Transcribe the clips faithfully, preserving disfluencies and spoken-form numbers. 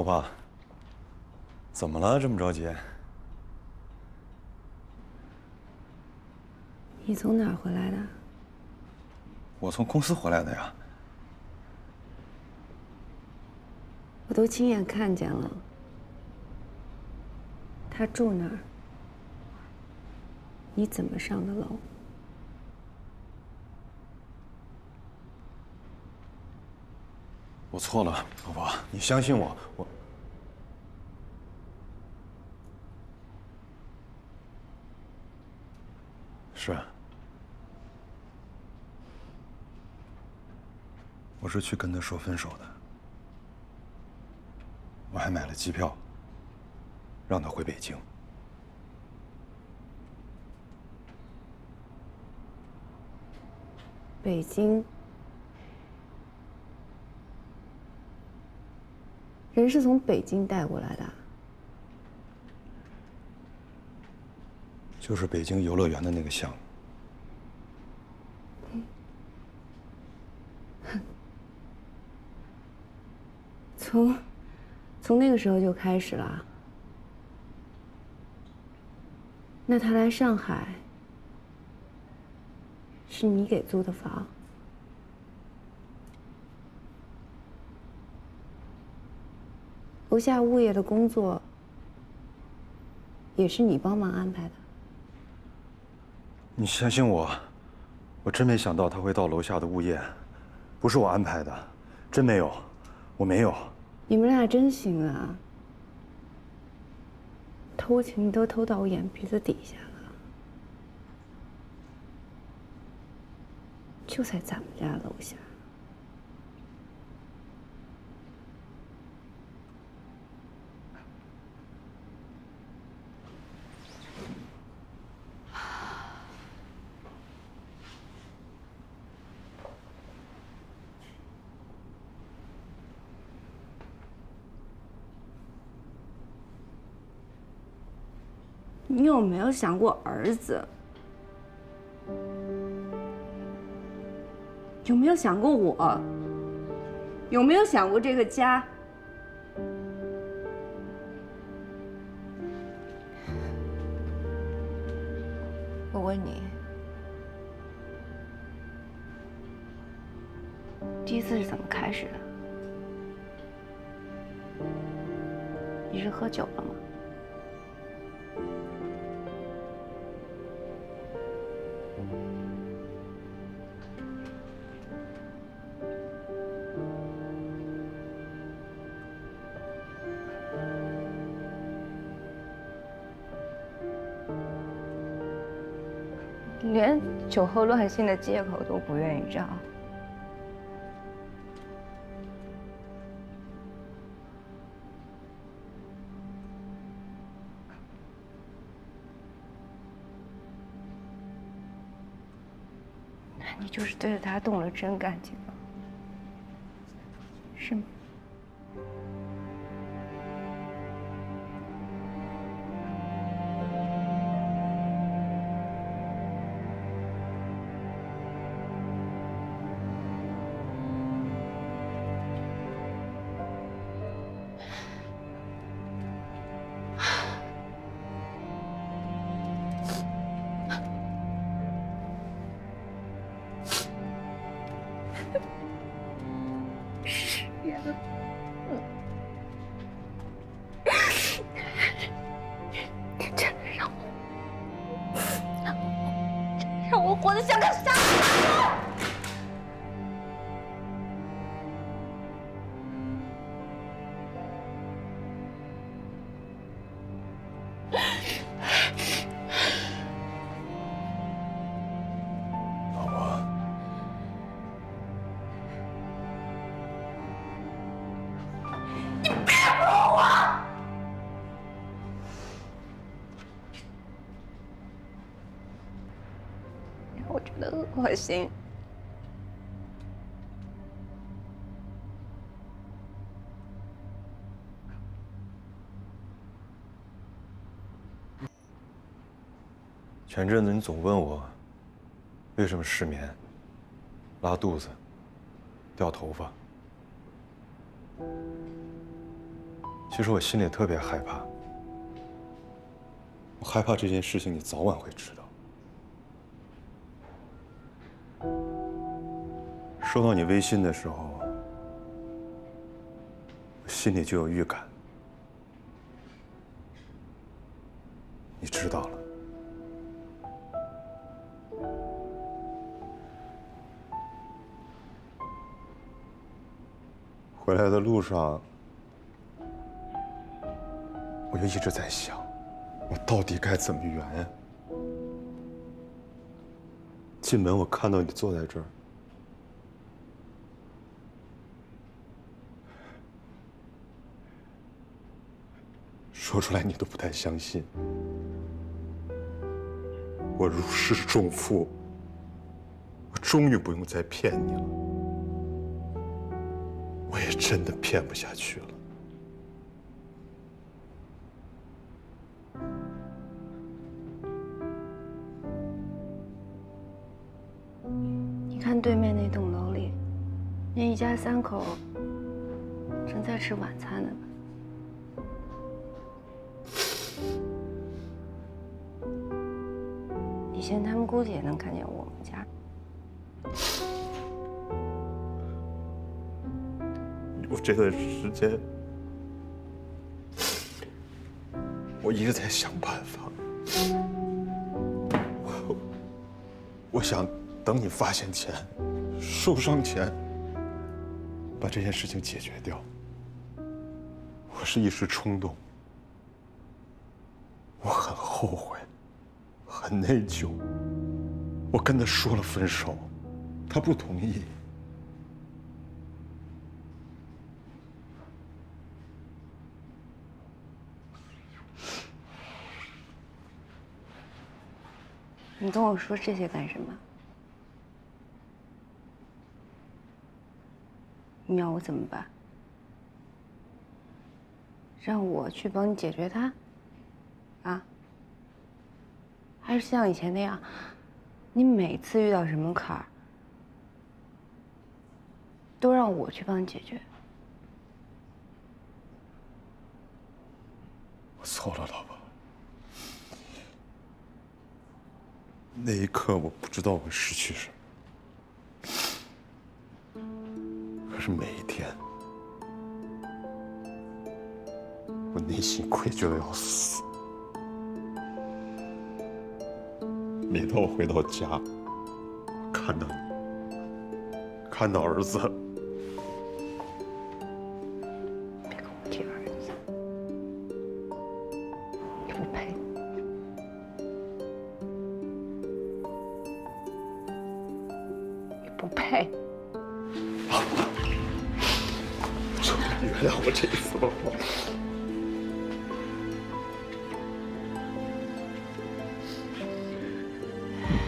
老婆，怎么了？这么着急？你从哪儿回来的？我从公司回来的呀。我都亲眼看见了。他住哪儿？你怎么上的楼？ 我错了，老婆，你相信我，我。是，我是去跟他说分手的，我还买了机票，让他回北京。北京。 人是从北京带过来的，就是北京游乐园的那个项目。从从那个时候就开始了。那他来上海，是你给租的房？ 楼下物业的工作也是你帮忙安排的。你相信我，我真没想到他会到楼下的物业，不是我安排的，真没有，我没有。你们俩真行啊，偷情都偷到我眼皮子底下了，就在咱们家楼下。 你有没有想过儿子？有没有想过我？有没有想过这个家？我问你，第一次是怎么开始的？你是喝酒了吗？ 连酒后乱性的借口都不愿意找，那你就是对着他动了真感情了，是吗？ 恶心！前阵子你总问我为什么失眠、拉肚子、掉头发，其实我心里特别害怕，我害怕这件事情你早晚会知道。收到你微信的时候，我心里就有预感，你知道了。 回来的路上，我就一直在想，我到底该怎么圆呀？进门我看到你坐在这儿，说出来你都不太相信，我如释重负，我终于不用再骗你了。 我也真的骗不下去了。你看对面那栋楼里，那一家三口正在吃晚餐呢吧？以前他们估计也能看见我们家。 我这段时间，我一直在想办法。我，我想等你发现前，受伤前，把这件事情解决掉。我是一时冲动，我很后悔，很内疚。我跟他说了分手，他不同意。 你跟我说这些干什么？你要我怎么办？让我去帮你解决它？啊？还是像以前那样，你每次遇到什么坎儿，都让我去帮你解决？我错了，老婆。 那一刻，我不知道我失去什么。可是每一天，我内心愧疚的要死。每当我回到家，我看到你，看到儿子，别跟我提儿子，不配。 不配，老婆，求你原谅我这一次吧，老婆。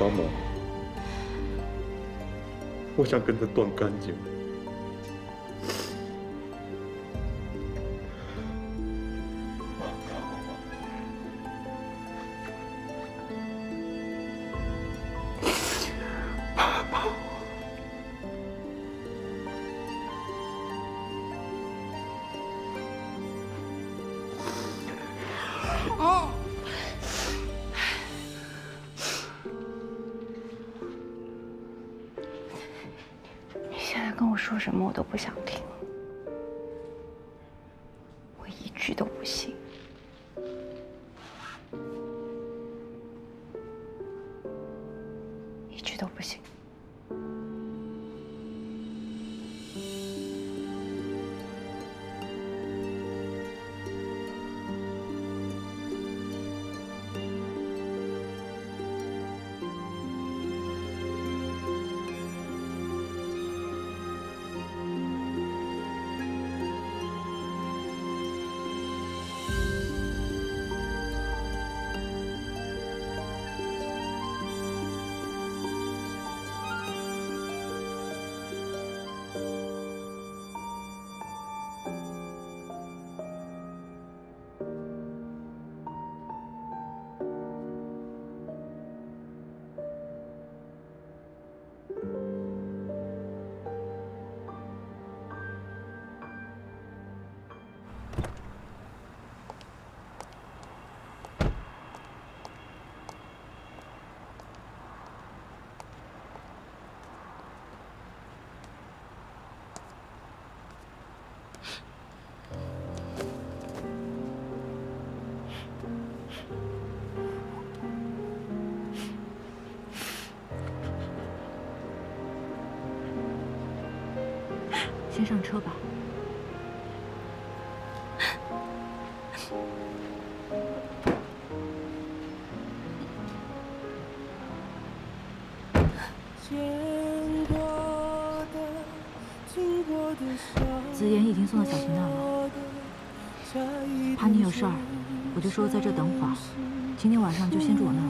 帮忙，我想跟他断干净。跟我说什么我都不想听，我一句都不信。一句都不信。先上车吧。 子妍已经送到小琴那了，怕你有事儿，我就说在这等会儿，今天晚上就先住我那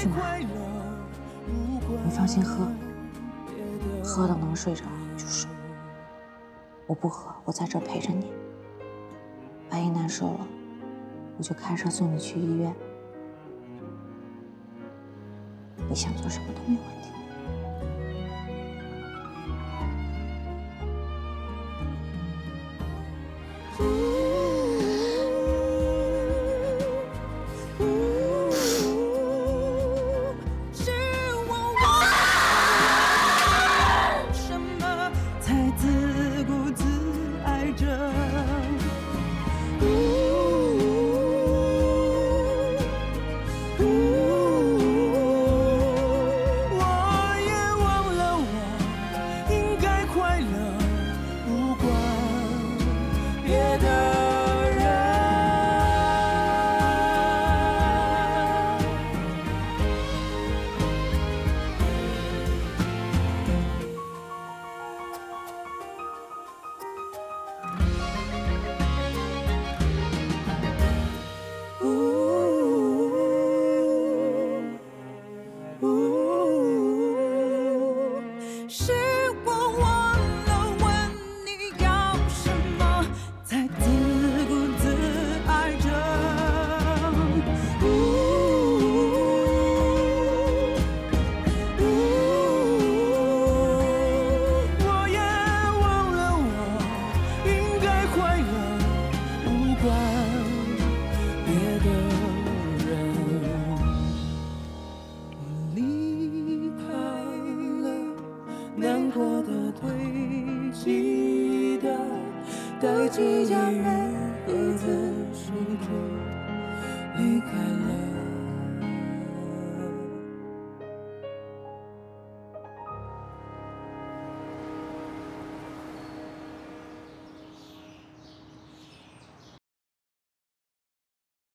去买，你放心喝，喝到能睡着就睡。我不喝，我在这儿陪着你。万一难受了，我就开车送你去医院。你想做什么都没问题。